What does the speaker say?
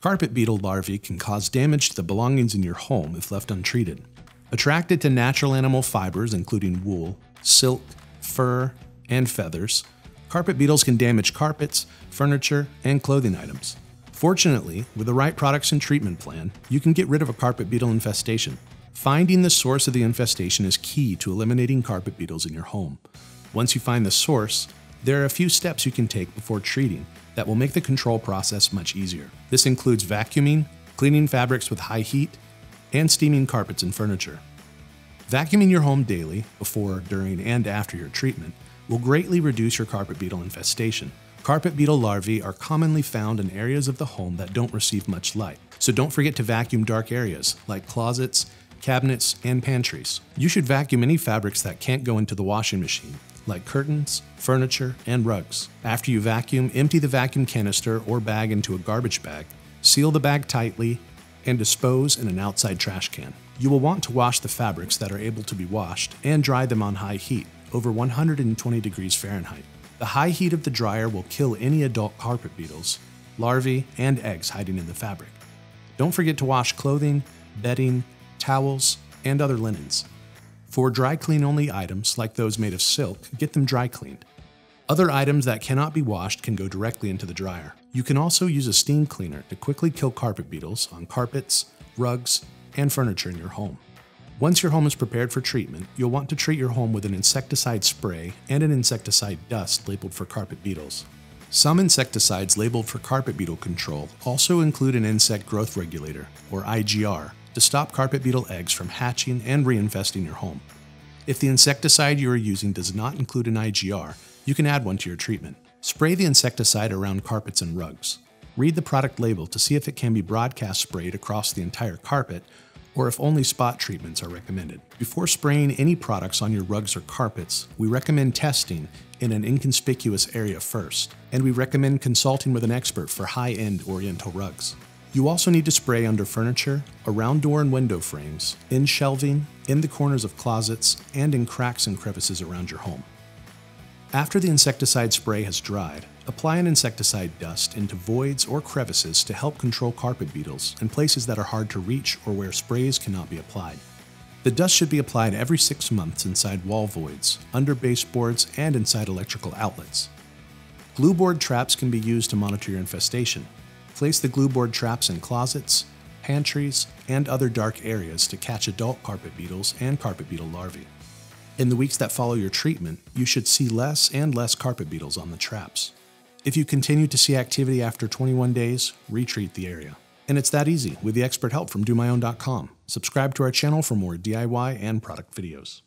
Carpet beetle larvae can cause damage to the belongings in your home if left untreated. Attracted to natural animal fibers, including wool, silk, fur, and feathers, carpet beetles can damage carpets, furniture, and clothing items. Fortunately, with the right products and treatment plan, you can get rid of a carpet beetle infestation. Finding the source of the infestation is key to eliminating carpet beetles in your home. Once you find the source, there are a few steps you can take before treating that will make the control process much easier. This includes vacuuming, cleaning fabrics with high heat, and steaming carpets and furniture. Vacuuming your home daily, before, during, and after your treatment, will greatly reduce your carpet beetle infestation. Carpet beetle larvae are commonly found in areas of the home that don't receive much light, so don't forget to vacuum dark areas like closets, cabinets, and pantries. You should vacuum any fabrics that can't go into the washing machine, like curtains, furniture, and rugs. After you vacuum, empty the vacuum canister or bag into a garbage bag, seal the bag tightly, and dispose in an outside trash can. You will want to wash the fabrics that are able to be washed and dry them on high heat, over 120 degrees Fahrenheit. The high heat of the dryer will kill any adult carpet beetles, larvae, and eggs hiding in the fabric. Don't forget to wash clothing, bedding, towels, and other linens. For dry clean only items, like those made of silk, get them dry cleaned. Other items that cannot be washed can go directly into the dryer. You can also use a steam cleaner to quickly kill carpet beetles on carpets, rugs, and furniture in your home. Once your home is prepared for treatment, you'll want to treat your home with an insecticide spray and an insecticide dust labeled for carpet beetles. Some insecticides labeled for carpet beetle control also include an insect growth regulator, or IGR, to stop carpet beetle eggs from hatching and reinfesting your home. If the insecticide you are using does not include an IGR, you can add one to your treatment. Spray the insecticide around carpets and rugs. Read the product label to see if it can be broadcast sprayed across the entire carpet, or if only spot treatments are recommended. Before spraying any products on your rugs or carpets, we recommend testing in an inconspicuous area first, and we recommend consulting with an expert for high-end oriental rugs. You also need to spray under furniture, around door and window frames, in shelving, in the corners of closets, and in cracks and crevices around your home. After the insecticide spray has dried, apply an insecticide dust into voids or crevices to help control carpet beetles in places that are hard to reach or where sprays cannot be applied. The dust should be applied every 6 months inside wall voids, under baseboards, and inside electrical outlets. Glue board traps can be used to monitor your infestation. Place the glue board traps in closets, pantries, and other dark areas to catch adult carpet beetles and carpet beetle larvae. In the weeks that follow your treatment, you should see less and less carpet beetles on the traps. If you continue to see activity after 21 days, retreat the area. And it's that easy with the expert help from DoMyOwn.com. Subscribe to our channel for more DIY and product videos.